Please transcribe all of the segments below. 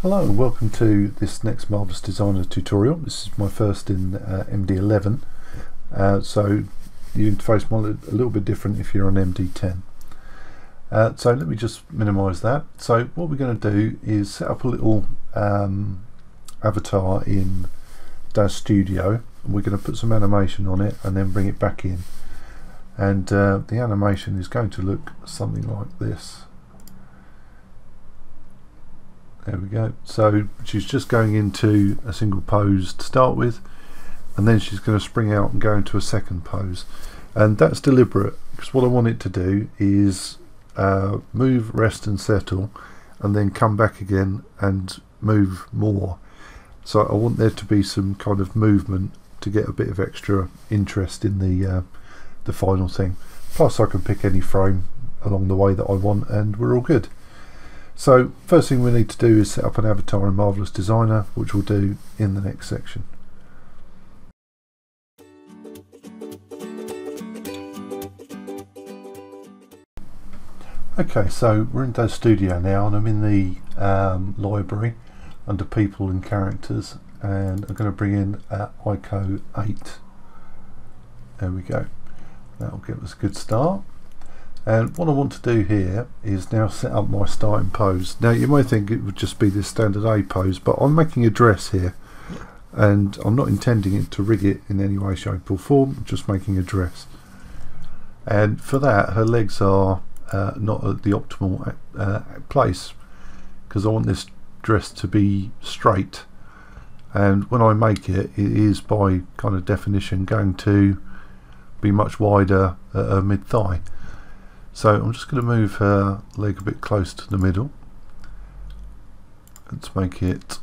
Hello, welcome to this next Marvelous Designer tutorial. This is my first in MD11, so the interface might look a little bit different if you're on MD10. So let me just minimize that. So what we're going to do is set up a little avatar in DAZ Studio. We're going to put some animation on it and then bring it back in. And the animation is going to look something like this. There we go. So she's just going into a single pose to start with, and then she's going to spring out and go into a second pose. And that's deliberate, because what I want it to do is move, rest and settle, and then come back again and move more. So I want there to be some kind of movement to get a bit of extra interest in the final thing. Plus I can pick any frame along the way that I want and we're all good. So first thing we need to do is set up an avatar in Marvelous Designer, which we'll do in the next section. Okay, so we're in DAZ Studio now, and I'm in the library under People and Characters, and I'm going to bring in Ico8. There we go. That'll give us a good start. And what I want to do here is now set up my starting pose. Now you might think it would just be this standard A pose, but I'm making a dress here and I'm not intending it to rig it in any way, shape or form, I'm just making a dress. And for that, her legs are not at the optimal place, because I want this dress to be straight, and when I make it, it is by kind of definition going to be much wider at her mid-thigh. So I'm just going to move her leg a bit close to the middle. Let's make it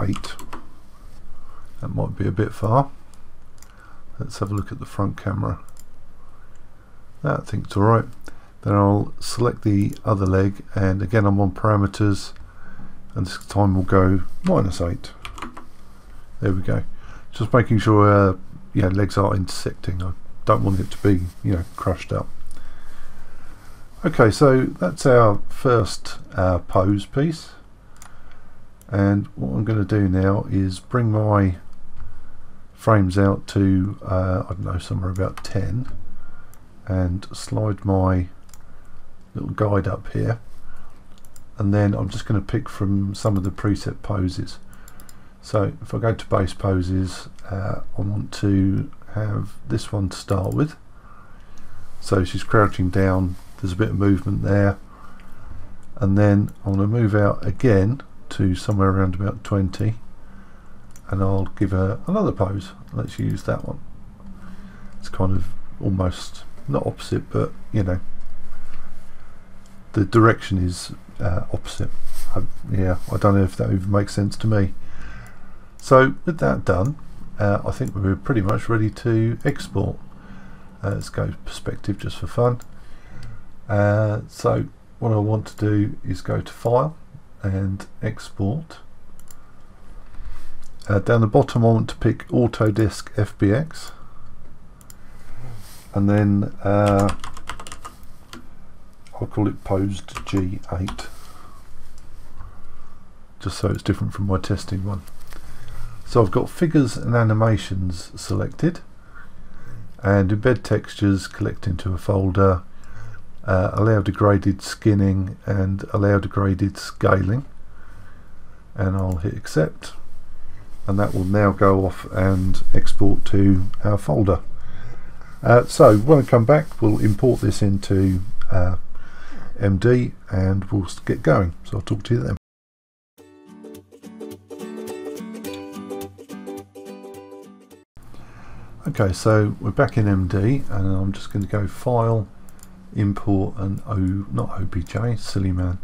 8. That might be a bit far. Let's have a look at the front camera. That I think it's alright. Then I'll select the other leg, and again I'm on parameters, and this time we'll go -8. There we go. Just making sure yeah, legs aren't intersecting. I don't want it to be, you know, crushed up. Okay, so that's our first pose piece, and what I'm going to do now is bring my frames out to I don't know, somewhere about 10, and slide my little guide up here, and then I'm just going to pick from some of the preset poses. So if I go to base poses, I want to have this one to start with. So she's crouching down, there's a bit of movement there, and then I want to move out again to somewhere around about 20, and I'll give her another pose. Let's use that one. It's kind of almost not opposite, but you know, the direction is opposite. Yeah, I don't know if that even makes sense to me. So with that done, I think we're pretty much ready to export. Let's go perspective just for fun. So what I want to do is go to File and Export. Down the bottom I want to pick Autodesk FBX, and then I'll call it Posed G8, just so it's different from my testing one. So I've got figures and animations selected, and embed textures, collect into a folder, allow degraded skinning and allow degraded scaling, and I'll hit accept, and that will now go off and export to our folder. So when I come back, we'll import this into MD and we'll get going. So I'll talk to you then. Okay, so we're back in MD, and I'm just going to go File, Import, and not OBJ, silly man.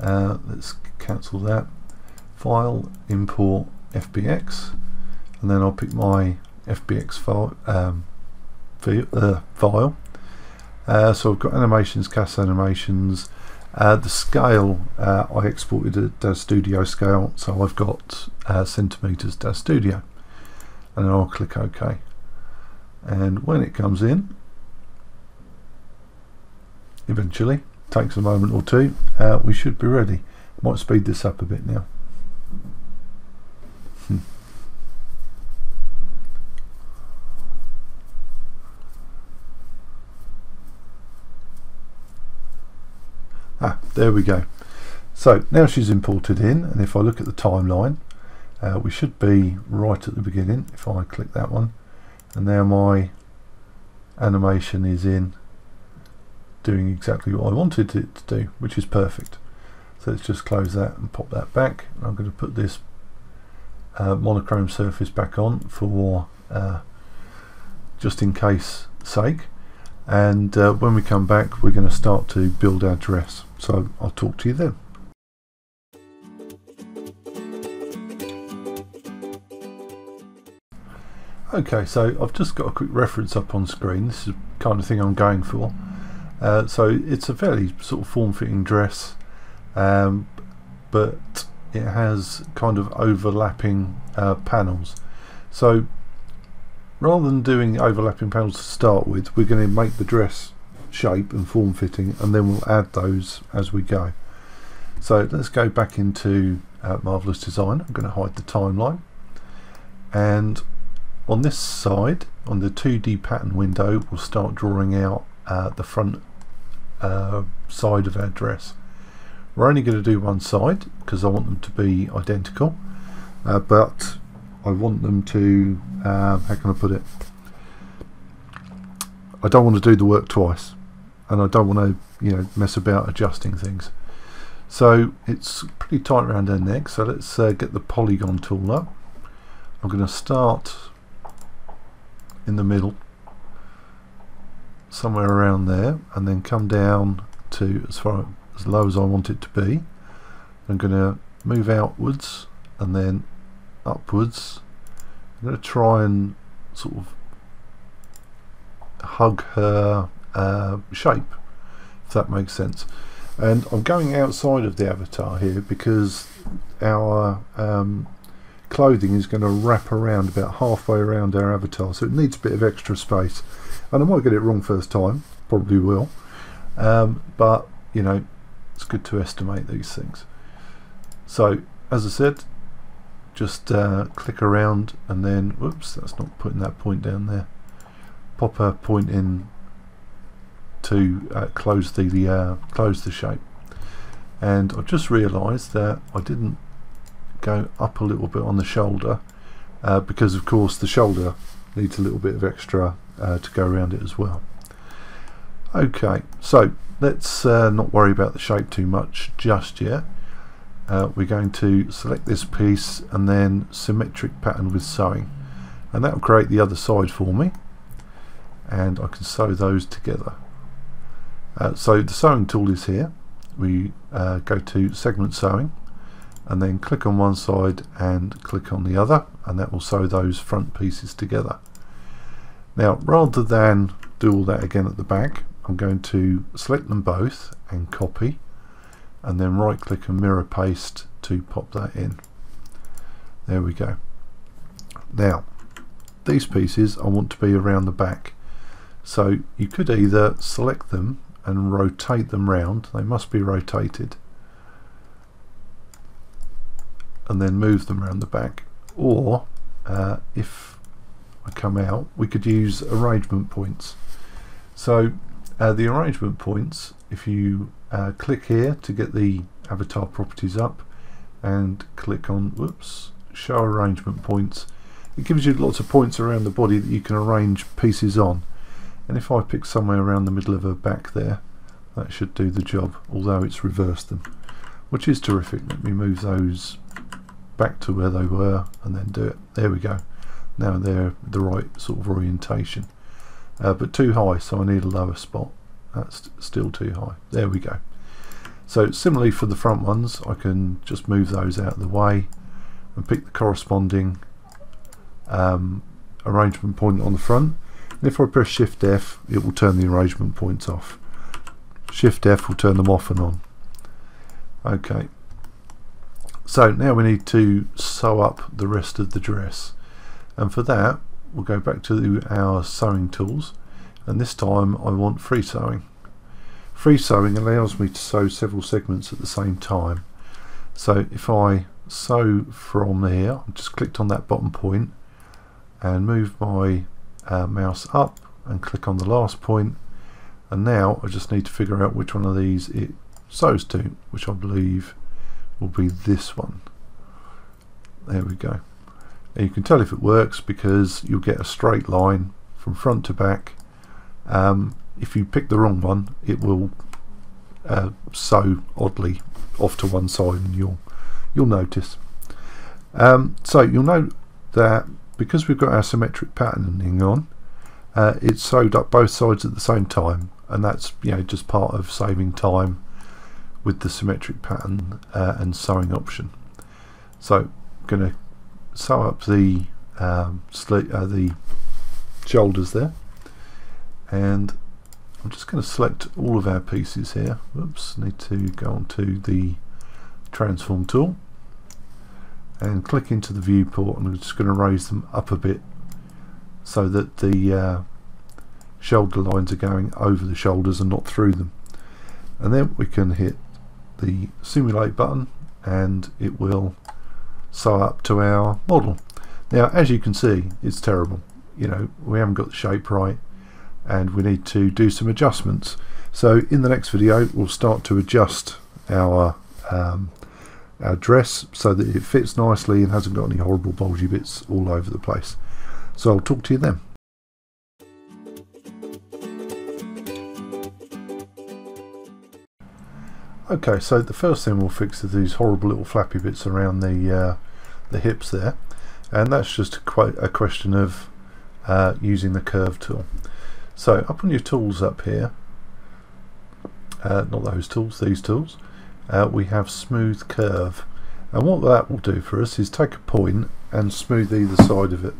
Let's cancel that. File, Import, FBX, and then I'll pick my FBX file. So I've got animations, cast animations. The scale, I exported a DAZ Studio scale, so I've got centimeters DAZ Studio, and I'll click OK. And when it comes in, eventually, takes a moment or two, we should be ready. Might speed this up a bit now. Ah, there we go. So now she's imported in, and if I look at the timeline, we should be right at the beginning if I click that one, and now my animation is in doing exactly what I wanted it to do, which is perfect. So let's just close that and pop that back. I'm going to put this monochrome surface back on for just in case sake, and when we come back we're going to start to build our dress, so I'll talk to you then. Okay, so I've just got a quick reference up on screen. This is the kind of thing I'm going for. So it's a fairly sort of form-fitting dress, but it has kind of overlapping panels. So rather than doing overlapping panels to start with, we're going to make the dress shape and form-fitting, and then we'll add those as we go. So let's go back into Marvelous Design. I'm going to hide the timeline, and on this side, on the 2D pattern window, we'll start drawing out the front side of our dress. We're only going to do one side because I want them to be identical, but I want them to, how can I put it, I don't want to do the work twice, and I don't want to, you know, mess about adjusting things. So it's pretty tight around our neck, so let's get the polygon tool up. I'm going to start in the middle, somewhere around there, and then come down to as far as low as I want it to be. I'm going to move outwards and then upwards. I'm going to try and sort of hug her shape, if that makes sense. And I'm going outside of the avatar here because our clothing is going to wrap around about halfway around our avatar, so it needs a bit of extra space, and I might get it wrong first time, probably will, but you know, it's good to estimate these things. So as I said, just click around and then, whoops, that's not putting that point down there, pop a point in to close the shape. And I've just realized that I didn't go up a little bit on the shoulder, because of course the shoulder needs a little bit of extra to go around it as well. Okay, so let's not worry about the shape too much just yet. We're going to select this piece and then symmetric pattern with sewing, and that will create the other side for me, and I can sew those together. So the sewing tool is here. We go to segment sewing and then click on one side and click on the other, and that will sew those front pieces together. Now, rather than do all that again at the back, I'm going to select them both and copy, and then right click and mirror paste to pop that in. There we go. Now these pieces I want to be around the back, so you could either select them and rotate them round, they must be rotated, and then move them around the back, or if I come out, we could use arrangement points. So the arrangement points, if you click here to get the avatar properties up and click on, whoops, show arrangement points, it gives you lots of points around the body that you can arrange pieces on. And if I pick somewhere around the middle of her back there, that should do the job, although it's reversed them, which is terrific. Let me move those back to where they were and then do it. There we go, now they're the right sort of orientation, but too high, so I need a lower spot. That's still too high. There we go. So similarly for the front ones, I can just move those out of the way and pick the corresponding arrangement point on the front, and if I press Shift F it will turn the arrangement points off. Shift F will turn them off and on. Okay, so now we need to sew up the rest of the dress, and for that we'll go back to our sewing tools, and this time I want free sewing. Free sewing allows me to sew several segments at the same time, So if I sew from here, I've just clicked on that bottom point and move my mouse up and click on the last point, and now I just need to figure out which one of these it sews to, which I believe will be this one. There we go. And you can tell if it works because you'll get a straight line from front to back. If you pick the wrong one, it will sew oddly off to one side, and you'll notice. So you'll note that because we've got our symmetric patterning on, it's sewed up both sides at the same time, and that's, you know, just part of saving time with the symmetric pattern and sewing option. So I'm going to sew up the shoulders there, and I'm just going to select all of our pieces here. Oops, need to go onto the transform tool and click into the viewport, and I'm just going to raise them up a bit so that the shoulder lines are going over the shoulders and not through them. And then we can hit the simulate button and it will sew up to our model. Now, as you can see, it's terrible. You know, we haven't got the shape right and we need to do some adjustments. So in the next video we'll start to adjust our dress so that it fits nicely and hasn't got any horrible bulgy bits all over the place. So I'll talk to you then. Okay, so the first thing we'll fix is these horrible little flappy bits around the hips there, and that's just quite a question of using the curve tool. So up on your tools up here, not those tools, these tools, we have smooth curve, and what that will do for us is take a point and smooth either side of it.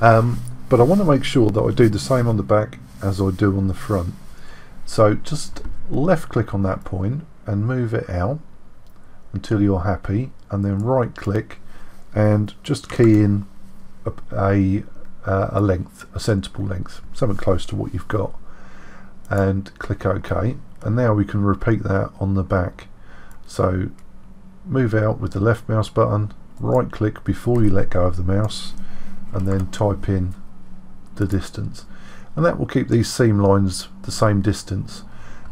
But I want to make sure that I do the same on the back as I do on the front. So just left click on that point and move it out until you're happy, and then right click and just key in a length, a sensible length, something close to what you've got, and click OK. And now we can repeat that on the back. So move out with the left mouse button, right click before you let go of the mouse, and then type in the distance, and that will keep these seam lines the same distance.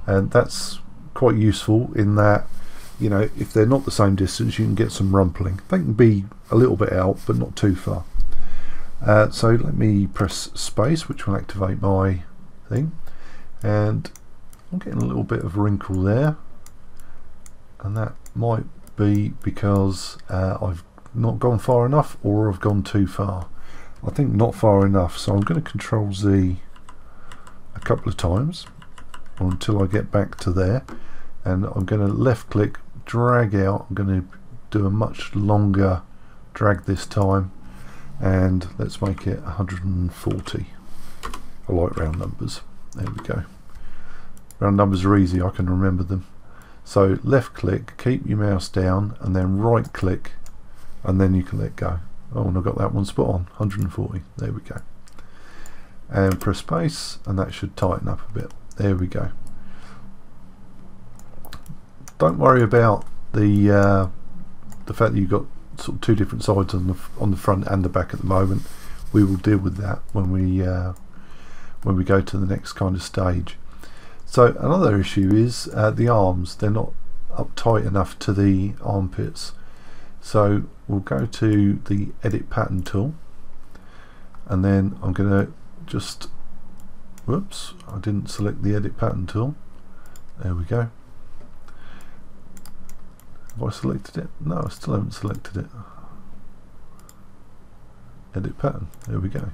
And that's quite useful in that, you know, if they're not the same distance you can get some rumpling. They can be a little bit out but not too far. So let me press space, which will activate my thing, and I'm getting a little bit of wrinkle there, and that might be because I've not gone far enough, or I've gone too far. I think not far enough, so I'm going to Control Z a couple of times until I get back to there, and I'm going to left click, drag out. I'm going to do a much longer drag this time, and let's make it 140. I like round numbers. There we go. Round numbers are easy, I can remember them. So left click, keep your mouse down, and then right click, and then you can let go. Oh, and I've got that one spot on, 140. There we go. And press space, and that should tighten up a bit. There we go. Don't worry about the fact that you've got sort of two different sides on the front and the back at the moment. We will deal with that when we go to the next kind of stage. So another issue is the arms. They're not up tight enough to the armpits. So we'll go to the edit pattern tool, and then I'm going to just, whoops, I didn't select the edit pattern tool. There we go. Have I selected it? No, I still haven't selected it. Edit pattern, there we go.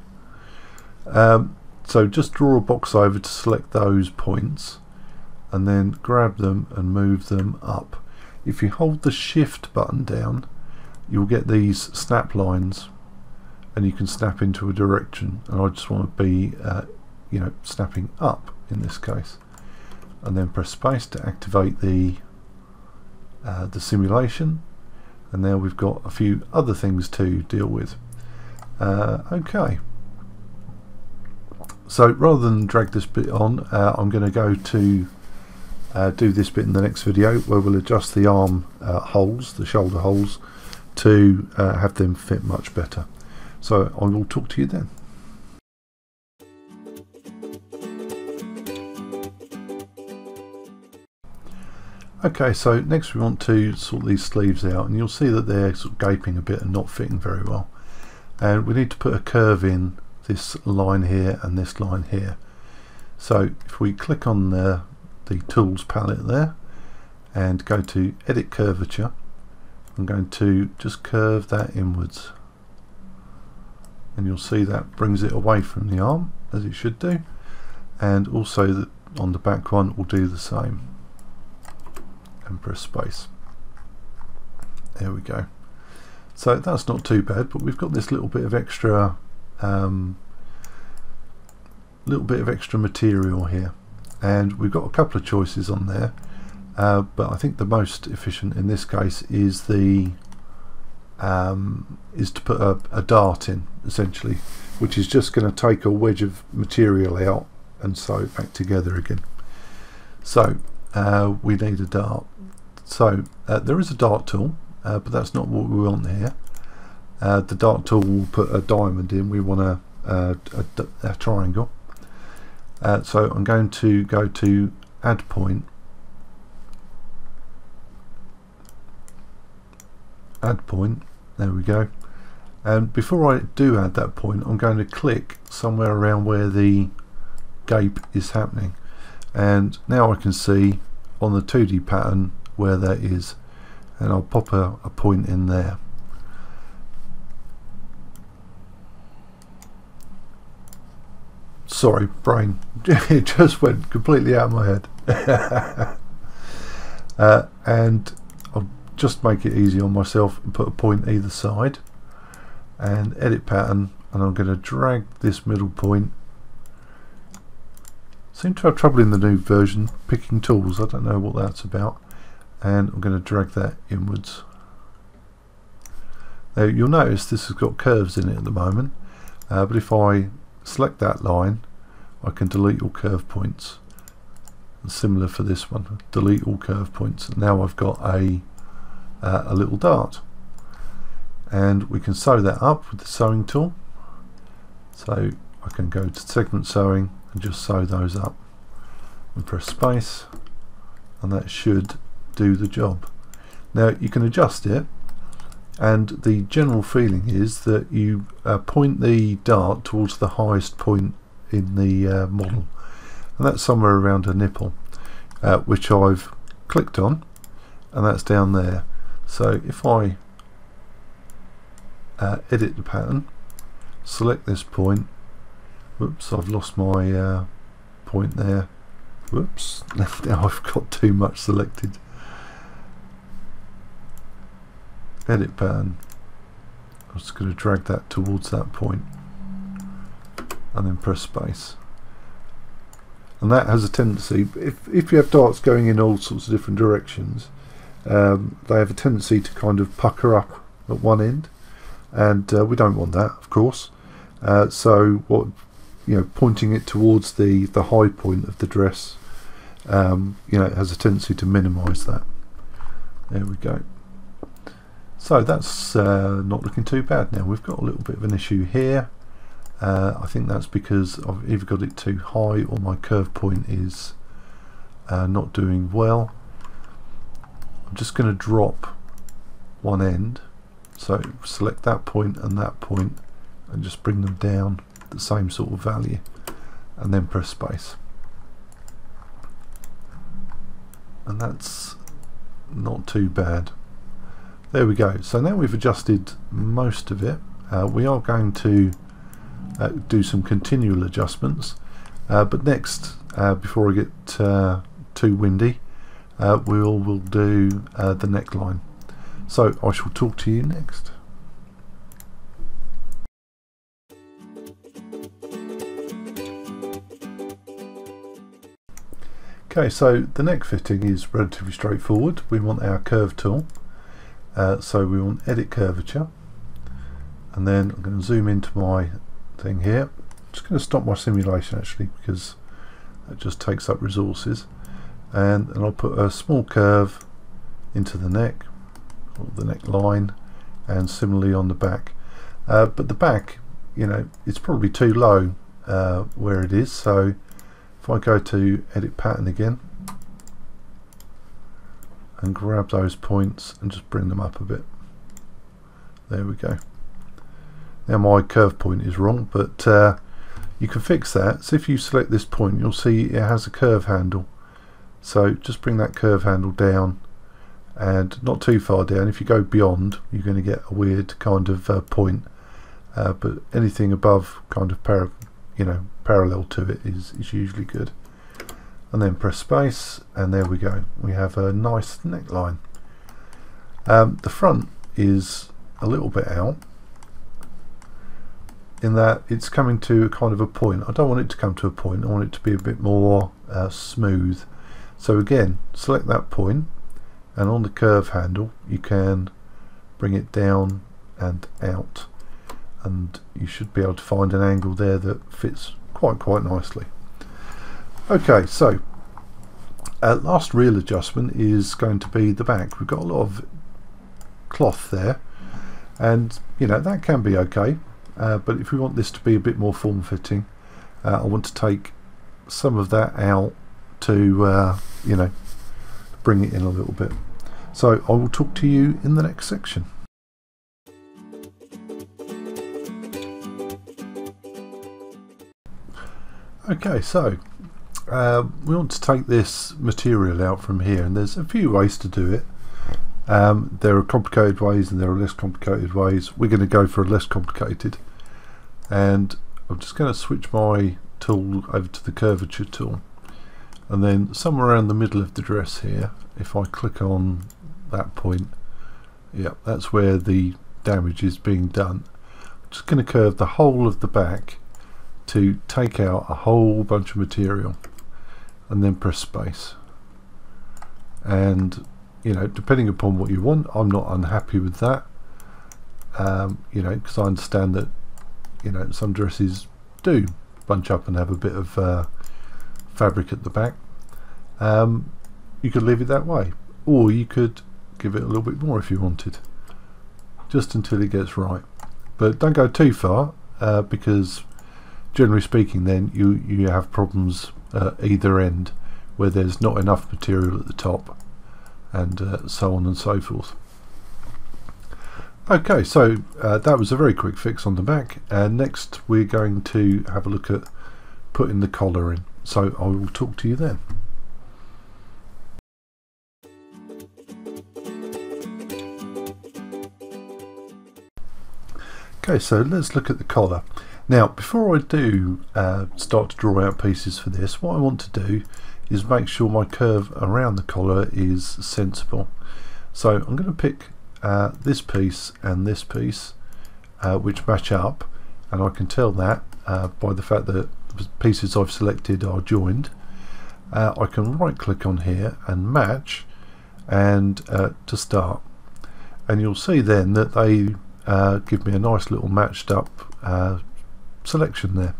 So just draw a box over to select those points, and then grab them and move them up. If you hold the shift button down, you'll get these snap lines, and you can snap into a direction, and I just want to be you know, snapping up in this case. And then press space to activate the simulation, and now we've got a few other things to deal with. Okay, so rather than drag this bit on, I'm going to go to do this bit in the next video where we'll adjust the arm holes, the shoulder holes, to have them fit much better. So I will talk to you then. Okay, so next we want to sort these sleeves out, and you'll see that they're sort of gaping a bit and not fitting very well. And we need to put a curve in this line here and this line here. So if we click on the tools palette there and go to edit curvature, I'm going to just curve that inwards, and you'll see that brings it away from the arm, as it should do, and also on the back one will do the same, and press space. There we go. So that's not too bad, but we've got this little bit of extra material here, and we've got a couple of choices on there, but I think the most efficient in this case is the is to put a dart in, essentially, which is just going to take a wedge of material out and sew it back together again. So we need a dart. So there is a dart tool, but that's not what we want here. The dart tool will put a diamond in. We want a triangle. So I'm going to go to add point, there we go. And before I do add that point, I'm going to click somewhere around where the gape is happening, and now I can see on the 2D pattern where that is, and I'll pop a point in there. Sorry, brain, it just went completely out of my head. And I'll just make it easy on myself and put a point either side, and edit pattern, and I'm going to drag this middle point. Seem to have trouble in the new version picking tools, I don't know what that's about, and I'm going to drag that inwards. Now you'll notice this has got curves in it at the moment, but if I select that line, I can delete all curve points, and similar for this one, delete all curve points. And now I've got a little dart, and we can sew that up with the sewing tool. So I can go to segment sewing and just sew those up, and press space, and that should do the job. Now you can adjust it, and the general feeling is that you point the dart towards the highest point in the model, and that's somewhere around a nipple, which I've clicked on, and that's down there. So if I edit the pattern, select this point, whoops, I've lost my point there, whoops, now I've got too much selected. Edit pattern, I'm just going to drag that towards that point, and then press space, and that has a tendency, if you have darts going in all sorts of different directions, they have a tendency to kind of pucker up at one end, and we don't want that, of course. So what, you know, pointing it towards the high point of the dress, you know, it has a tendency to minimize that. There we go. So that's not looking too bad. Now we've got a little bit of an issue here. I think that's because I've either got it too high or my curve point is not doing well. I'm just going to drop one end, so select that point and just bring them down the same sort of value, and then press space, and that's not too bad. There we go. So now we've adjusted most of it. We are going to do some continual adjustments, but next, before I get too windy, we'll do the neckline. So I shall talk to you next. Okay, so the neck fitting is relatively straightforward. We want our curve tool. So we want edit curvature, and then I'm going to zoom into my thing here. I'm just going to stop my simulation actually, because that just takes up resources, and I'll put a small curve into the neck, or the neckline, and similarly on the back. But the back, you know, it's probably too low where it is, so if I go to edit pattern again and grab those points and just bring them up a bit, there we go. Now my curve point is wrong, but you can fix that. So if you select this point, you'll see it has a curve handle, so just bring that curve handle down, and not too far down. If you go beyond, you're going to get a weird kind of point, but anything above kind of parallel to it is usually good. And then press space, and there we go, we have a nice neckline. The front is a little bit out in that it's coming to a kind of a point. I don't want it to come to a point, I want it to be a bit more smooth. So again, select that point, and on the curve handle you can bring it down and out, and you should be able to find an angle there that fits quite nicely. Okay, so last real adjustment is going to be the back. We've got a lot of cloth there, and you know that can be okay, but if we want this to be a bit more form-fitting, I want to take some of that out to you know, bring it in a little bit. So I will talk to you in the next section. Okay, so we want to take this material out from here, and there's a few ways to do it. There are complicated ways and there are less complicated ways. We're going to go for a less complicated, and I'm just going to switch my tool over to the curvature tool, and then somewhere around the middle of the dress here, if I click on that point, yeah, that's where the damage is being done. I'm just going to curve the whole of the back to take out a whole bunch of material, and then press space. And you know, depending upon what you want, I'm not unhappy with that, you know, because I understand that, you know, some dresses do bunch up and have a bit of fabric at the back. You could leave it that way, or you could give it a little bit more if you wanted, just until it gets right. But don't go too far, because generally speaking then you have problems at either end where there's not enough material at the top, and so on and so forth. Okay, so that was a very quick fix on the back, and next we're going to have a look at putting the collar in, so I will talk to you then. Okay, so let's look at the collar. Now before I do start to draw out pieces for this, what I want to do is make sure my curve around the collar is sensible. So I'm going to pick this piece which match up, and I can tell that by the fact that the pieces I've selected are joined. I can right click on here and match, and to start, and you'll see then that they give me a nice little matched up selection there.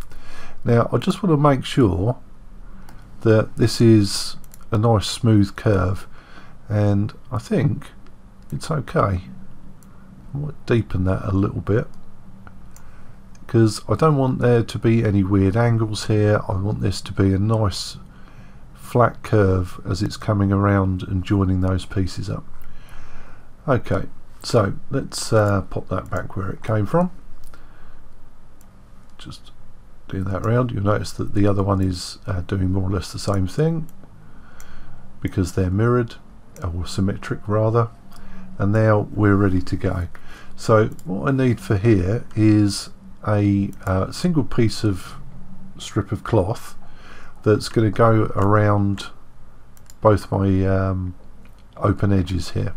Now I just want to make sure that this is a nice smooth curve, and I think it's okay. I might deepen that a little bit, because I don't want there to be any weird angles here. I want this to be a nice flat curve as it's coming around and joining those pieces up. Okay, so let's pop that back where it came from. Just do that round. You'll notice that the other one is doing more or less the same thing, because they're mirrored, or symmetric rather. And now we're ready to go. So what I need for here is a single piece of strip of cloth that's going to go around both my open edges here,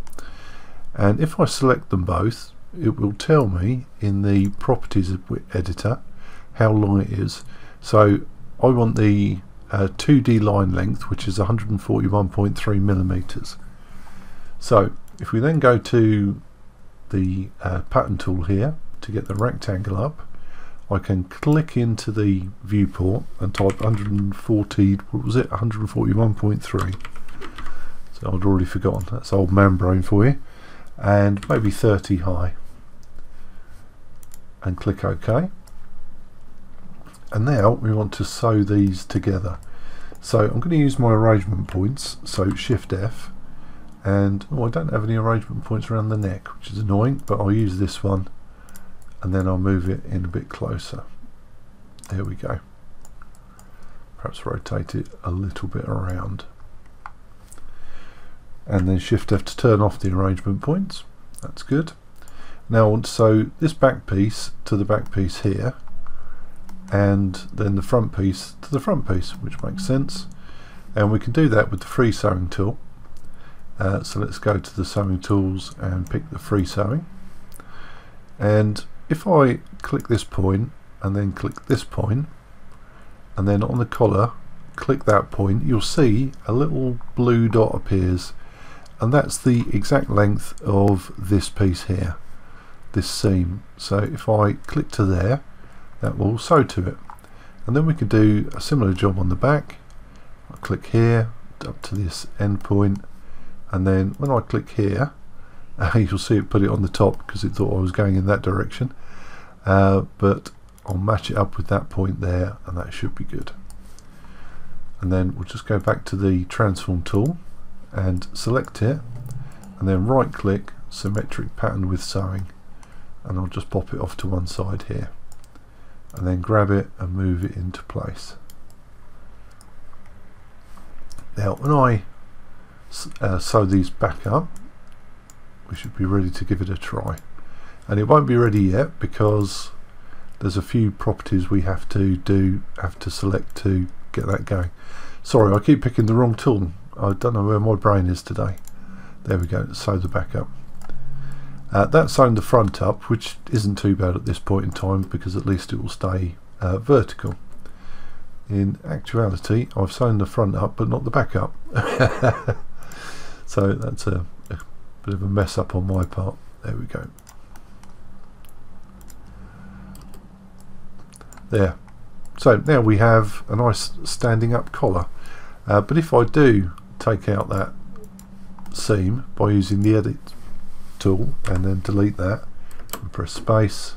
and if I select them both, it will tell me in the properties editor how long it is. So I want the 2D line length, which is 141.3 millimeters. So if we then go to the pattern tool here to get the rectangle up, I can click into the viewport and type 141.3, So I'd already forgotten, that's old man brain for you. And maybe 30 high. And click OK. And now we want to sew these together. So I'm going to use my arrangement points, so Shift F. And oh, I don't have any arrangement points around the neck, which is annoying, but I'll use this one and then I'll move it in a bit closer. There we go. Perhaps rotate it a little bit around. And then Shift F to turn off the arrangement points. That's good. Now I want to sew this back piece to the back piece here, and then the front piece to the front piece, which makes sense. And we can do that with the free sewing tool. So let's go to the sewing tools and pick the free sewing. And if I click this point and then click this point, and then on the collar click that point, you'll see a little blue dot appears, and that's the exact length of this piece here, this seam. So if I click to there, that will sew to it. And then we can do a similar job on the back. I'll click here up to this end point, and then when I click here, you'll see it put it on the top because it thought I was going in that direction, but I'll match it up with that point there, and that should be good. And then we'll just go back to the transform tool and select it, and then right click, symmetric pattern with sewing, and I'll just pop it off to one side here, and then grab it and move it into place. Now when I sew these back up, we should be ready to give it a try. And it won't be ready yet because there's a few properties we have to do, have to select to get that going. Sorry, I keep picking the wrong tool. I don't know where my brain is today. There we go, sew the back up. That's sewn the front up, which isn't too bad at this point in time because at least it will stay vertical. In actuality, I've sewn the front up but not the back up. So that's a bit of a mess up on my part. There we go. There. So now we have a nice standing up collar. But if I do take out that seam by using the edit tool and then delete that and press space,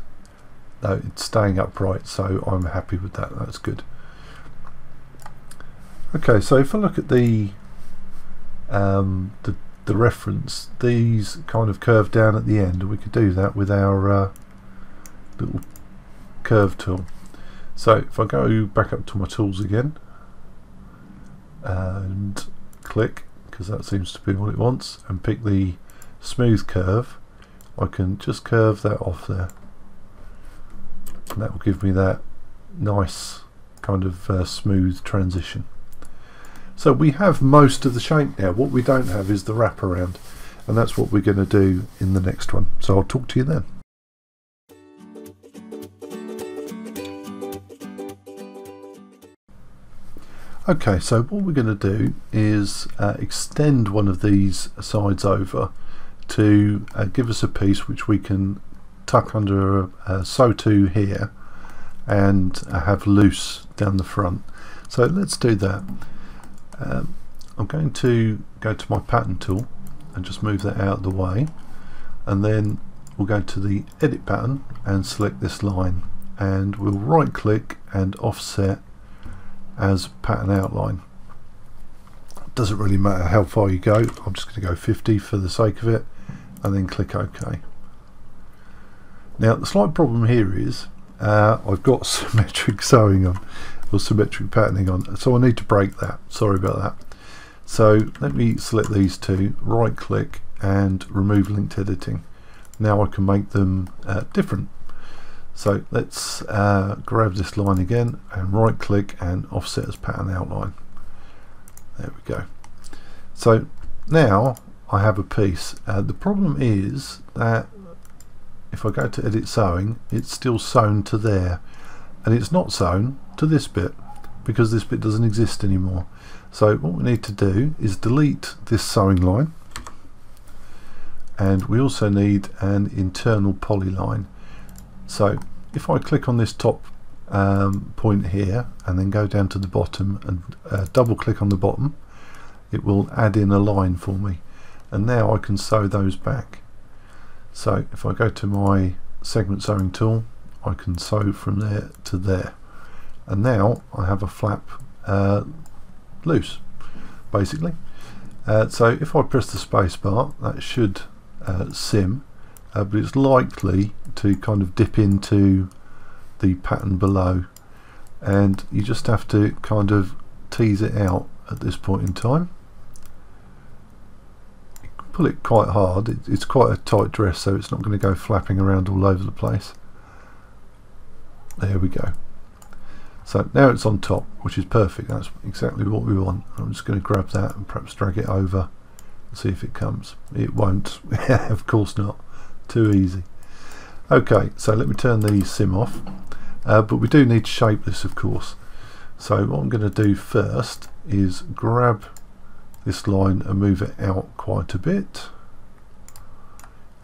no, it's staying upright, so I'm happy with that. That's good. Okay, so if I look at the reference, these kind of curve down at the end, and we could do that with our little curve tool. So if I go back up to my tools again and click, because that seems to be what it wants, and pick the smooth curve, I can just curve that off there, and that will give me that nice kind of smooth transition. So we have most of the shape now. What we don't have is the wraparound, and that's what we're going to do in the next one. So I'll talk to you then. Okay, so what we're going to do is extend one of these sides over to give us a piece which we can tuck under a sew to here and have loose down the front. So let's do that. I'm going to go to my pattern tool and just move that out of the way, and then we'll go to the edit pattern and select this line, and we'll right click and offset as pattern outline. Doesn't really matter how far you go, I'm just going to go 50 for the sake of it, and then click OK. Now the slight problem here is I've got symmetric sewing on, or symmetric patterning on, so I need to break that. Sorry about that. So let me select these two, right click and remove linked editing. Now I can make them different. So let's grab this line again and right click and offset as pattern outline. There we go. So now I have a piece. The problem is that if I go to edit sewing, it's still sewn to there, and it's not sewn to this bit because this bit doesn't exist anymore. So what we need to do is delete this sewing line, and we also need an internal polyline. So if I click on this top point here and then go down to the bottom and double click on the bottom, it will add in a line for me, and now I can sew those back. So if I go to my segment sewing tool, I can sew from there to there, and now I have a flap loose basically. So if I press the space bar, that should sim, but it's likely to kind of dip into the pattern below, and you just have to kind of tease it out at this point in time. You can pull it quite hard, it's quite a tight dress, so it's not going to go flapping around all over the place. There we go. So now it's on top, which is perfect. That's exactly what we want. I'm just going to grab that and perhaps drag it over and see if it comes. It won't. Of course not. Too easy. Okay, so let me turn the sim off, but we do need to shape this, of course. So what I'm going to do first is grab this line and move it out quite a bit,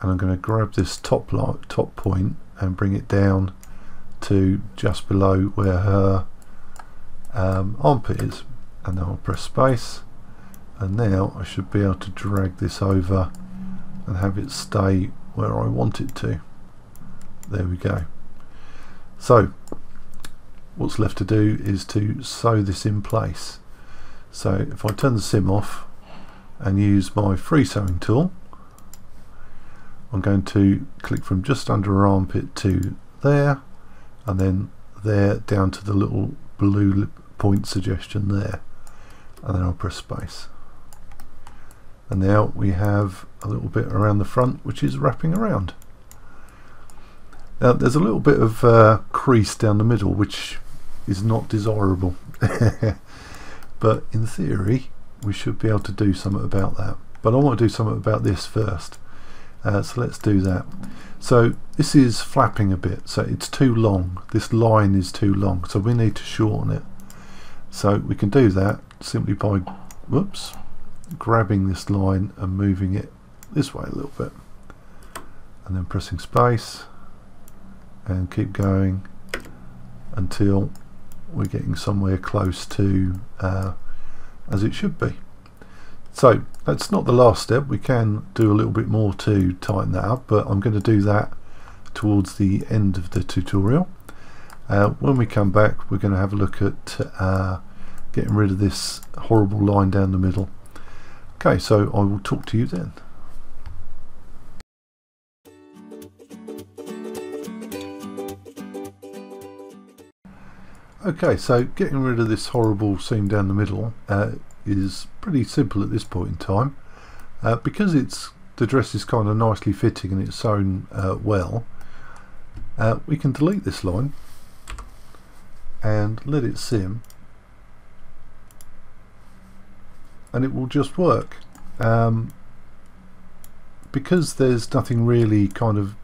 and I'm going to grab this top point and bring it down to just below where her armpit is, and then I'll press space, and now I should be able to drag this over and have it stay where I want it to. There we go. So what's left to do is to sew this in place. So if I turn the sim off and use my free sewing tool, I'm going to click from just under her armpit to there, and then there down to the little blue point suggestion there, and then I'll press space, and now we have a little bit around the front which is wrapping around. Now there's a little bit of crease down the middle which is not desirable, but in theory we should be able to do something about that, but I want to do something about this first. So let's do that. So this is flapping a bit, so it's too long, this line is too long, so we need to shorten it. So we can do that simply by grabbing this line and moving it this way a little bit, and then pressing space, and keep going until we're getting somewhere close to as it should be. So that's not the last step, we can do a little bit more to tighten that up, but I'm going to do that towards the end of the tutorial. When we come back we're going to have a look at getting rid of this horrible line down the middle. Okay, so I will talk to you then. Okay, so getting rid of this horrible seam down the middle is pretty simple at this point in time, because the dress is kind of nicely fitting and it's sewn well. We can delete this line and let it sim, and it will just work, because there's nothing really kind of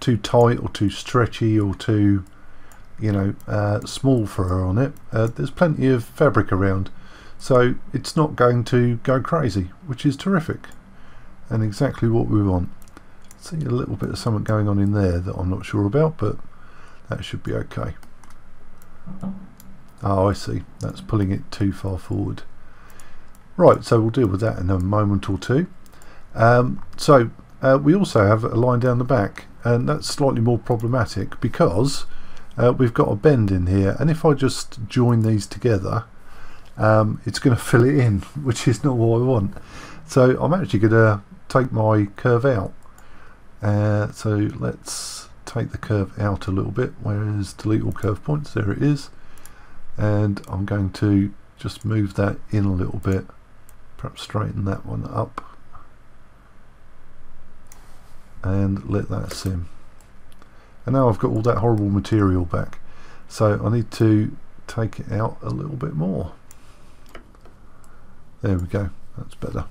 too tight or too stretchy or too, you know, small for her on it. There's plenty of fabric around, so it's not going to go crazy, which is terrific and exactly what we want. See a little bit of something going on in there that I'm not sure about, but that should be okay. Oh, I see, that's pulling it too far forward. Right, so we'll deal with that in a moment or two. We also have a line down the back, and that's slightly more problematic because we've got a bend in here, and if I just join these together, it's going to fill it in, which is not what I want. So I'm actually going to take my curve out. So let's take the curve out a little bit. Where is delete all curve points? There it is. And I'm going to just move that in a little bit, perhaps straighten that one up and let that sim. And now I've got all that horrible material back, so I need to take it out a little bit more. There we go, that's better.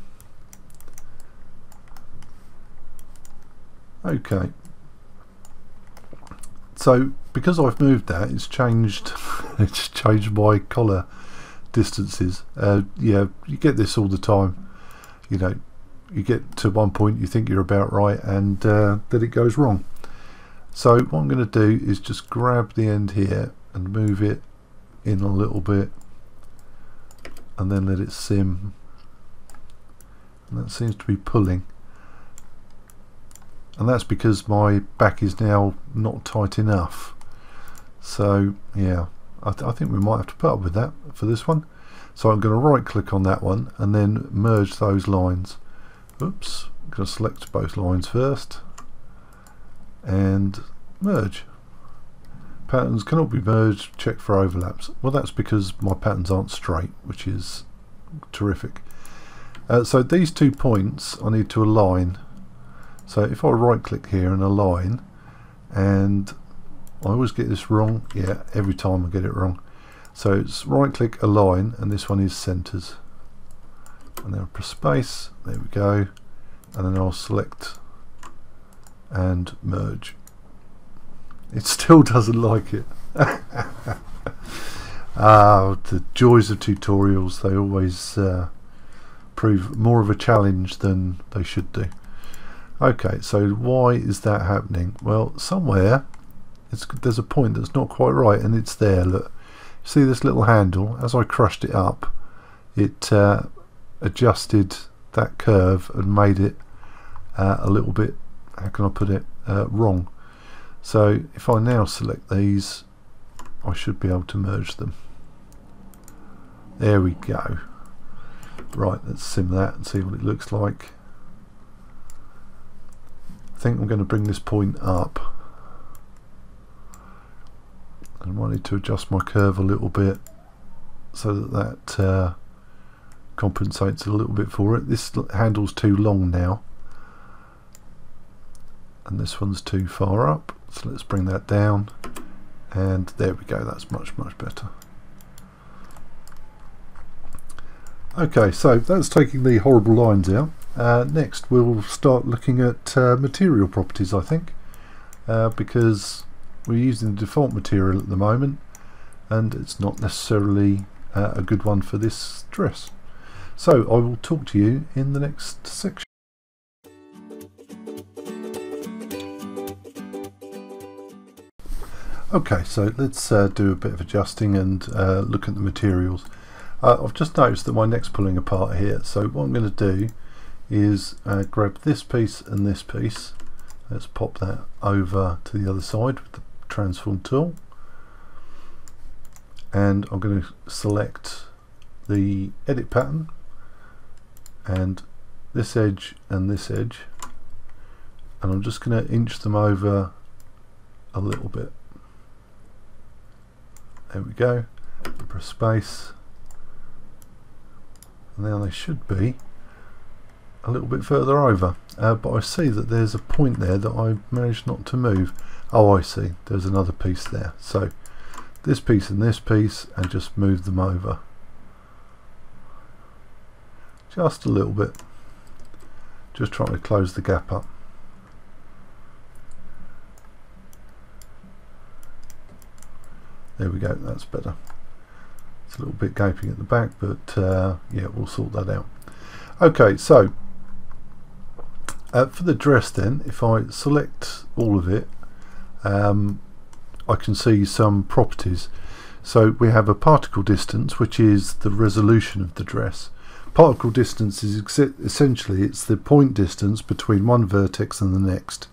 Okay, so because I've moved that, it's changed it's changed my collar distances. Yeah, you get this all the time, you know, you get to one point you think you're about right, and then it goes wrong. So what I'm going to do is just grab the end here and move it in a little bit, and then let it sim and that seems to be pulling, and that's because my back is now not tight enough. So yeah, I think we might have to put up with that for this one. So I'm going to right click on that one and then merge those lines. Oops, I'm going to select both lines first and merge. Patterns cannot be merged, check for overlaps. Well, that's because my patterns aren't straight, which is terrific. So these 2 points I need to align. So if I right click here and align, and I always get this wrong. Yeah, every time I get it wrong. So it's right click, align, and this one is centers. And then I'll press space, there we go. And then I'll select and merge. It still doesn't like it. The joys of tutorials, they always prove more of a challenge than they should do. Okay, so why is that happening? Well, somewhere there's a point that's not quite right, and it's there. Look, see this little handle? As I crushed it up, it adjusted that curve and made it a little bit, how can I put it, wrong. So if I now select these, I should be able to merge them. There we go. Right, let's sim that and see what it looks like. I think I'm going to bring this point up. I might need to adjust my curve a little bit so that compensates a little bit for it. This handle's too long now, and this one's too far up, so let's bring that down, and there we go, that's much better. Okay, so that's taking the horrible lines out. Next we'll start looking at material properties, I think, because we're using the default material at the moment, and it's not necessarily a good one for this dress. So I will talk to you in the next section. Okay, so let's do a bit of adjusting and look at the materials. I've just noticed that my neck's pulling apart here, so what I'm going to do is grab this piece and this piece. Let's pop that over to the other side with the transform tool, and I'm going to select the edit pattern and this edge and this edge, and I'm just going to inch them over a little bit. There we go, press space, and now they should be a little bit further over, but I see that there's a point there that I managed not to move. Oh, I see, there's another piece there. So this piece and this piece, and just move them over just a little bit, just trying to close the gap up. There we go, that's better. It's a little bit gaping at the back, but yeah, we'll sort that out. Okay, so for the dress then, if I select all of it, I can see some properties. So we have a particle distance, which is the resolution of the dress. Particle distance is essentially, it's the point distance between one vertex and the next.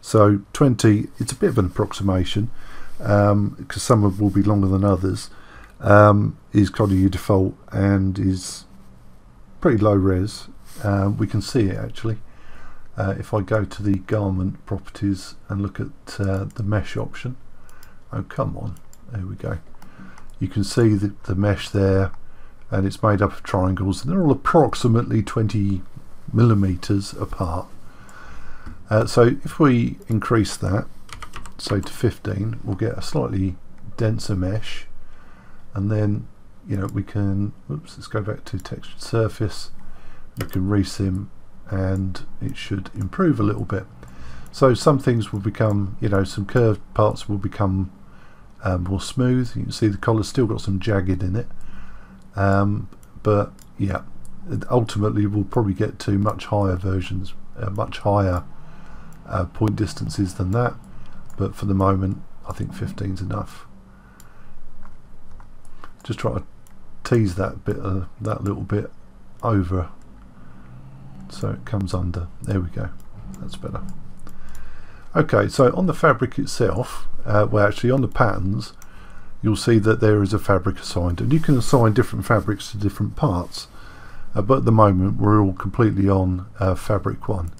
So 20, it's a bit of an approximation, because some will be longer than others, is kind of your default and is pretty low res. We can see it actually. If I go to the garment properties and look at the mesh option, oh come on, there we go. You can see the mesh there, and it's made up of triangles, and they're all approximately 20 millimeters apart. So if we increase that, so to 15, we'll get a slightly denser mesh, and then, you know, we can, oops, let's go back to textured surface, we can resim, and it should improve a little bit. So some things will become, you know, some curved parts will become more smooth. You can see the collar's still got some jagged in it, but yeah, ultimately we'll probably get to much higher versions, much higher point distances than that. But for the moment, I think 15 is enough. Just try to tease that little bit over so it comes under. There we go, that's better. Okay, so on the fabric itself, well actually on the patterns, you'll see that there is a fabric assigned, and you can assign different fabrics to different parts, but at the moment we're all completely on fabric 1.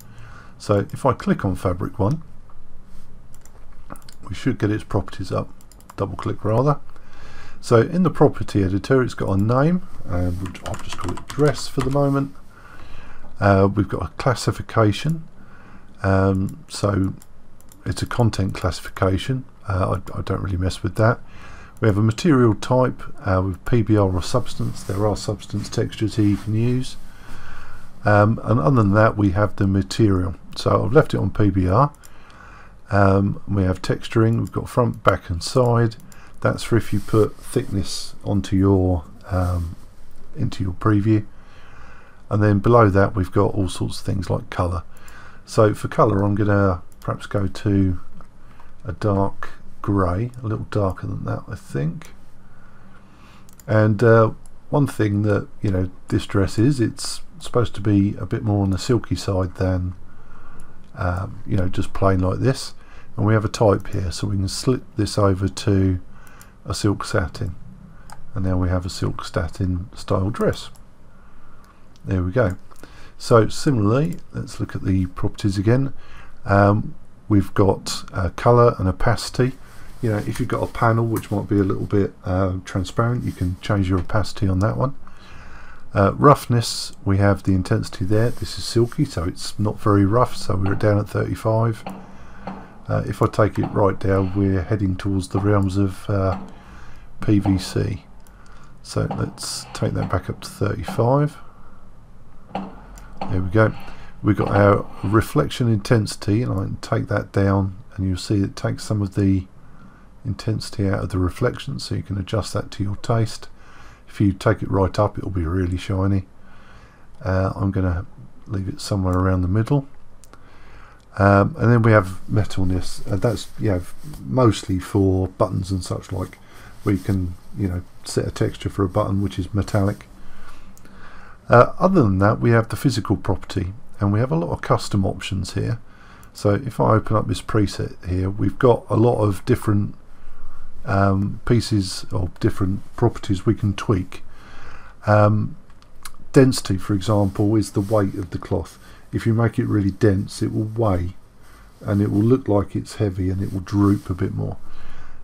So if I click on fabric 1, we should get its properties up, double click rather. So in the property editor it's got a name, and I'll just call it dress for the moment. We've got a classification, so it's a content classification. I don't really mess with that. We have a material type with PBR or substance. There are substance textures here you can use, and other than that we have the material. So I've left it on PBR. We have texturing, we've got front, back and side. That's for if you put thickness into your preview. And then below that we've got all sorts of things like colour. So for colour I'm going to perhaps go to a dark grey, a little darker than that I think. And one thing that, you know, this dress is, it's supposed to be a bit more on the silky side than you know, just plain like this. And we have a type here, so we can slip this over to a silk satin, and now we have a silk satin style dress. There we go. So similarly, let's look at the properties again. We've got colour and opacity. You know, if you've got a panel which might be a little bit transparent, you can change your opacity on that one. Roughness, we have the intensity there. This is silky, so it's not very rough, so we're down at 35. If I take it right down, we're heading towards the realms of PVC. So let's take that back up to 35. There we go. We've got our reflection intensity, and I can take that down, and you'll see it takes some of the intensity out of the reflection, so you can adjust that to your taste. If you take it right up, it'll be really shiny. I'm going to leave it somewhere around the middle. And then we have metalness, and that's, you know, mostly for buttons and such like, where you can, you know, set a texture for a button which is metallic. Other than that, we have the physical property, and we have a lot of custom options here. So if I open up this preset here, we've got a lot of different pieces or different properties we can tweak. Density, for example, is the weight of the cloth. If you make it really dense, it will weigh, and it will look like it's heavy, and it will droop a bit more.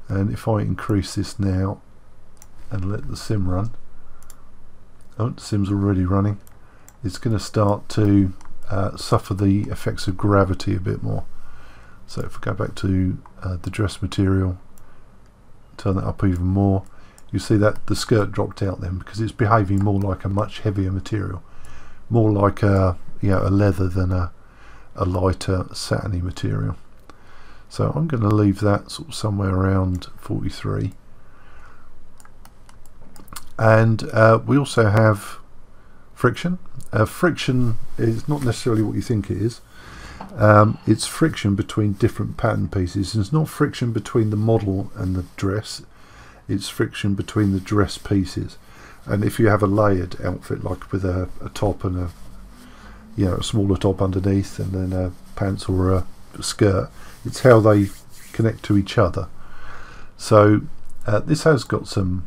And if I increase this now and let the sim run, oh, the sim's already running, it's going to start to suffer the effects of gravity a bit more. So if we go back to the dress material, turn that up even more, you see that the skirt dropped out then, because it's behaving more like a much heavier material, more like a, you know, a leather than a lighter satiny material. So I'm going to leave that sort of somewhere around 43. And we also have friction. Friction is not necessarily what you think it is. It's friction between different pattern pieces, and it's not friction between the model and the dress, it's friction between the dress pieces. And if you have a layered outfit, like with a top and a, you know, a smaller top underneath and then a pants or a skirt, it's how they connect to each other. So this has got some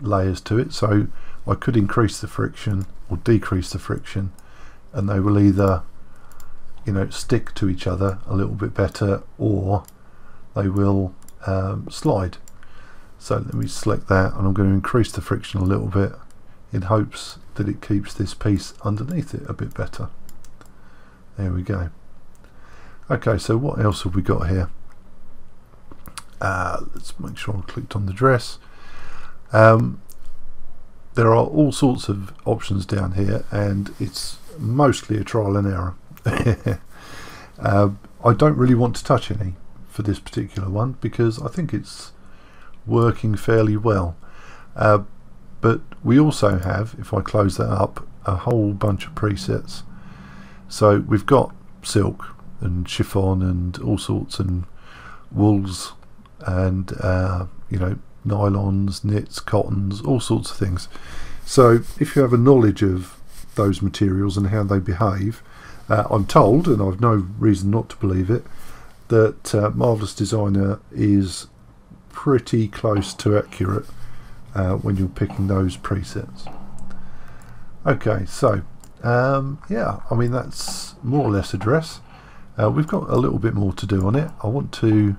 layers to it, so I could increase the friction or decrease the friction, and they will either, you know, stick to each other a little bit better, or they will slide. So let me select that, and I'm going to increase the friction a little bit in hopes that it keeps this piece underneath it a bit better. There we go. Okay, so what else have we got here? Let's make sure I clicked on the dress. There are all sorts of options down here, and it's mostly a trial and error. I don't really want to touch any for this particular one, because I think it's working fairly well. But we also have, if I close that up, a whole bunch of presets. So we've got silk and chiffon and all sorts, and wools and you know, nylons, knits, cottons, all sorts of things. So if you have a knowledge of those materials and how they behave. I'm told, and I've no reason not to believe it, that Marvelous Designer is pretty close to accurate when you're picking those presets. Okay, so yeah, I mean that's more or less a dress. We've got a little bit more to do on it. I want to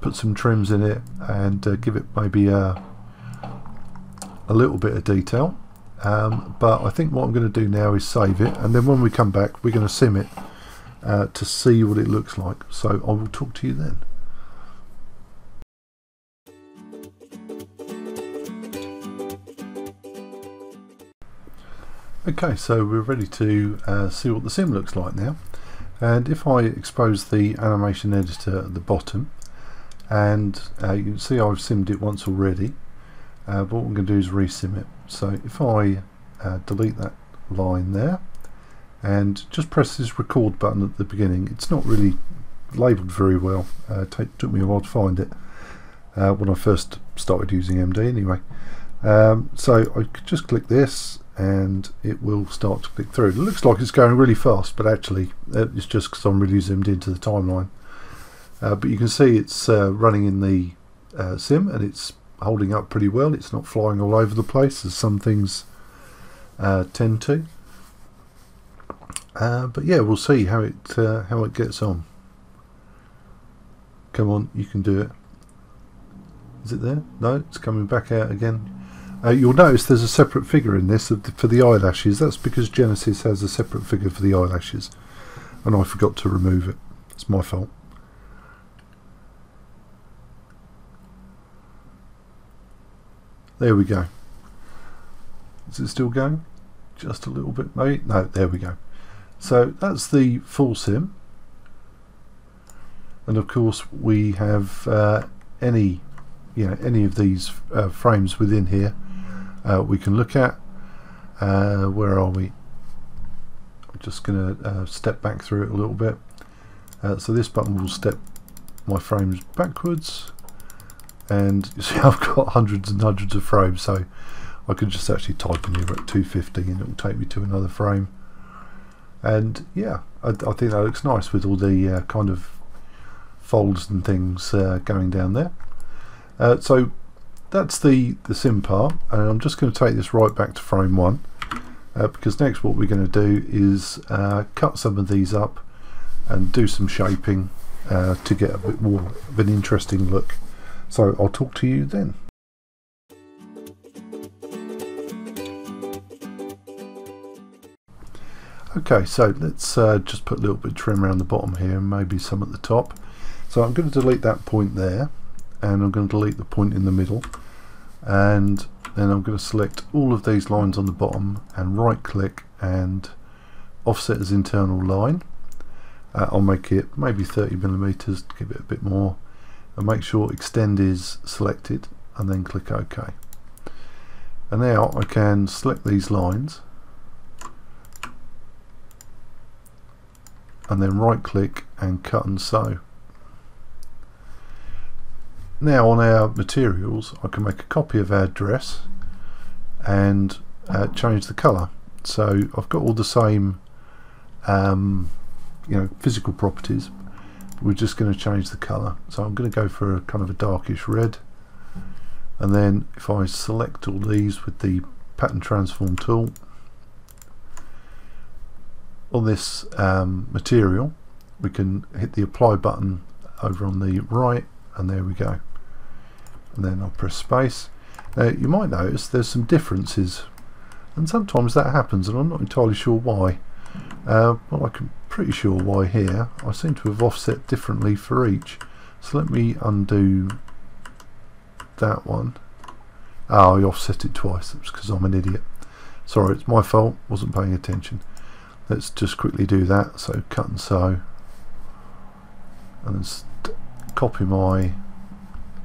put some trims in it and give it maybe a little bit of detail, but I think what I'm going to do now is save it, and then when we come back we're going to sim it to see what it looks like. So I will talk to you then. Okay, so we're ready to see what the sim looks like now, and if I expose the animation editor at the bottom, and you can see I've simmed it once already, but what I'm going to do is re-sim it. So if I delete that line there and just press this record button at the beginning, it's not really labelled very well. It took me a while to find it when I first started using MD anyway. So I could just click this and it will start to click through. It looks like it's going really fast, but actually it's just because I'm really zoomed into the timeline. But you can see it's running in the sim, and it's holding up pretty well. It's not flying all over the place as some things tend to. But yeah, we'll see how it gets on. Come on, you can do it. Is it there? No, it's coming back out again. You'll notice there's a separate figure in this for the eyelashes. That's because Genesis has a separate figure for the eyelashes, and I forgot to remove it. It's my fault. There we go. Is it still going? Just a little bit, maybe? No, there we go. So that's the full sim, and of course we have any of these frames within here we can look at. Where are we? I'm just going to step back through it a little bit. So this button will step my frames backwards. And you see I've got hundreds and hundreds of frames, so I can just actually type in here at 250 and it will take me to another frame. And yeah, I think that looks nice with all the kind of folds and things going down there. So that's the sim part, and I'm just going to take this right back to frame 1 because next what we're going to do is cut some of these up and do some shaping to get a bit more of an interesting look. So I'll talk to you then. Okay, so let's just put a little bit of trim around the bottom here and maybe some at the top. So I'm going to delete that point there, and I'm going to delete the point in the middle, and then I'm going to select all of these lines on the bottom and right click and offset as internal line. I'll make it maybe 30mm to give it a bit more, and make sure extend is selected, and then click OK. And now I can select these lines and then right click and cut and sew. Now on our materials I can make a copy of our dress and change the colour. So I've got all the same physical properties. We're just going to change the colour. So I'm going to go for a kind of a darkish red, and then if I select all these with the pattern transform tool on this material, we can hit the apply button over on the right, and there we go. And then I'll press space. Now you might notice there's some differences, and sometimes that happens and I'm not entirely sure why. Well, I'm pretty sure why here. I seem to have offset differently for each. So let me undo that one. Oh, I offset it twice. That's because I'm an idiot. Sorry, it's my fault. Wasn't paying attention. Let's just quickly do that. So cut and sew. And then copy my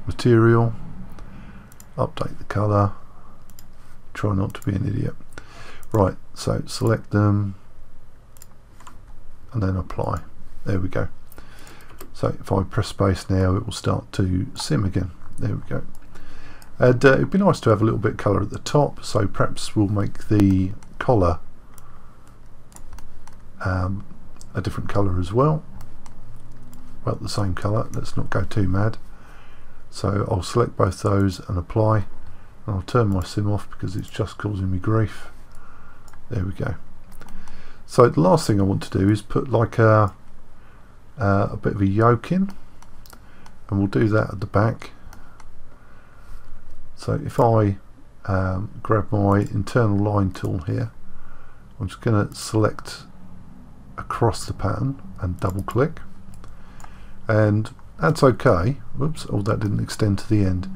material. Update the colour. Try not to be an idiot. Right, so select them. And then apply. There we go. So if I press space now, it will start to sim again. There we go. And it'd be nice to have a little bit of colour at the top, so perhaps we'll make the collar a different color as well. Well, the same color, let's not go too mad. So I'll select both those and apply. And I'll turn my sim off because it's just causing me grief. There we go. So the last thing I want to do is put like a bit of a yoke in, and we'll do that at the back. So if I grab my internal line tool here, I'm just going to select across the pattern and double click, and that's okay. Whoops, oh, that didn't extend to the end.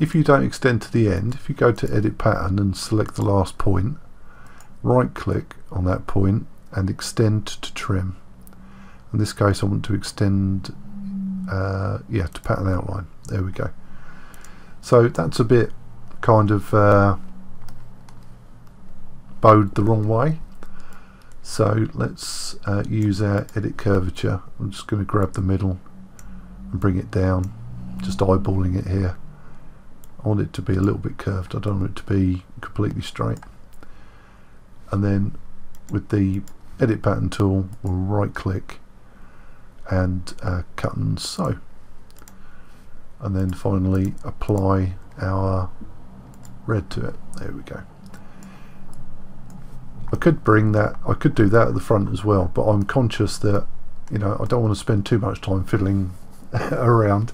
If you don't extend to the end, if you go to edit pattern and select the last point, right click on that point and extend to trim. In this case I want to extend to pattern outline. There we go. So that's a bit kind of bowed the wrong way, so let's use our edit curvature. I'm just going to grab the middle and bring it down, just eyeballing it here. I want it to be a little bit curved, I don't want it to be completely straight. And then with the edit pattern tool we'll right click and cut and sew, and then finally apply our red to it. There we go. I could do that at the front as well, but I'm conscious that, you know, I don't want to spend too much time fiddling around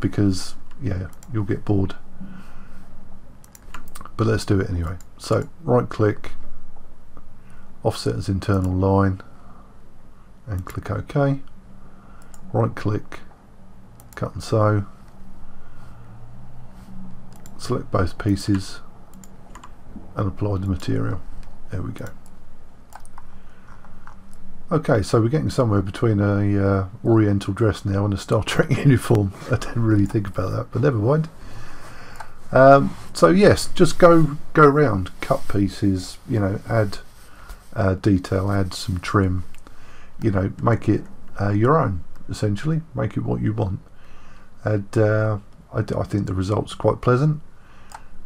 because yeah, you'll get bored. But let's do it anyway. So right click, offset as internal line, and click OK. Right click, cut and sew, select both pieces and apply the material. There we go. Okay, so we're getting somewhere between a oriental dress now and a Star Trek uniform. I didn't really think about that, but never mind. So yes, just go around, cut pieces, you know, add detail, add some trim, you know, make it your own, essentially. Make it what you want. And I think the result's quite pleasant.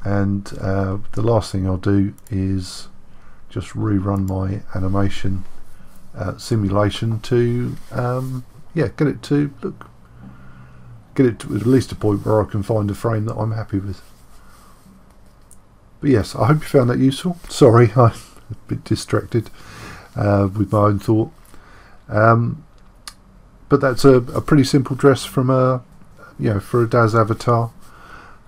And the last thing I'll do is just rerun my animation simulation to get it to look, get it to at least a point where I can find a frame that I'm happy with. But yes, I hope you found that useful. Sorry, I'm a bit distracted with my own thought. But that's a pretty simple dress from for a DAZ avatar.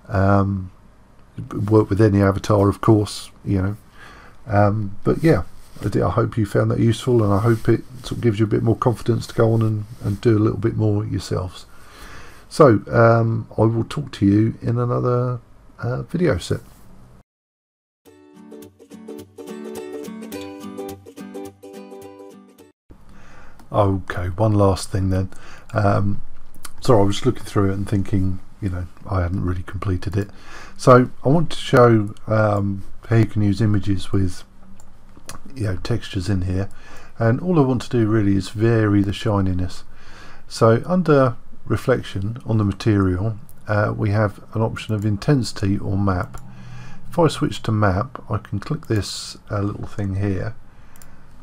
Work with any avatar, of course, you know. But yeah, I hope you found that useful, and I hope it sort of gives you a bit more confidence to go on and do a little bit more yourselves. So I will talk to you in another video set. Okay, one last thing then. Sorry, I was looking through it and thinking, you know, I hadn't really completed it. So I want to show how you can use images with, you know, textures in here, and all I want to do really is vary the shininess. So under reflection on the material we have an option of intensity or map. If I switch to map, I can click this little thing here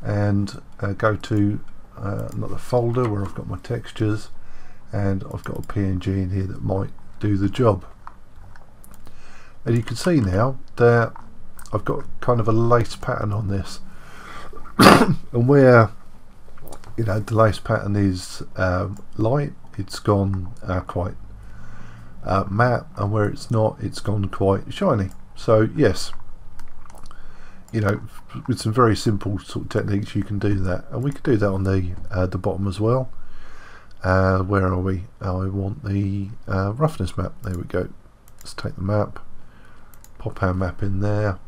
and go to another folder where I've got my textures, and I've got a PNG in here that might do the job. And you can see now that I've got kind of a lace pattern on this and where, you know, the lace pattern is light, it's gone quite matte, and where it's not, it's gone quite shiny. So yes, you know, with some very simple sort of techniques you can do that, and we could do that on the bottom as well. Where are we? I want the roughness map. There we go. Let's take the map, pop our map in there.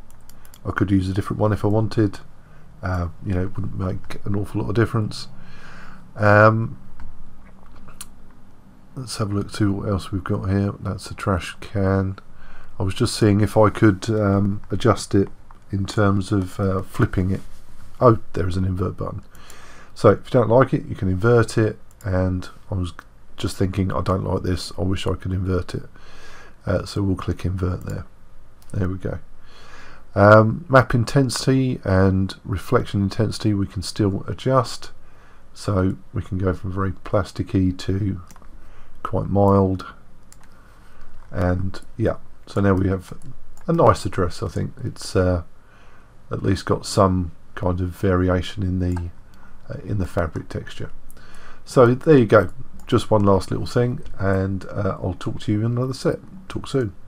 I could use a different one if I wanted. You know, it wouldn't make an awful lot of difference. Let's have a look, see what else we've got here. That's a trash can. I was just seeing if I could adjust it in terms of flipping it. Oh, there's an invert button. So if you don't like it, you can invert it. And I was just thinking, I don't like this, I wish I could invert it. So we'll click invert there. There we go. Map intensity and reflection intensity we can still adjust, so we can go from very plasticky to quite mild. And yeah, so now we have a nice address. I think it's at least got some kind of variation in the fabric texture. So there you go, just one last little thing, and I'll talk to you in another set. Talk soon.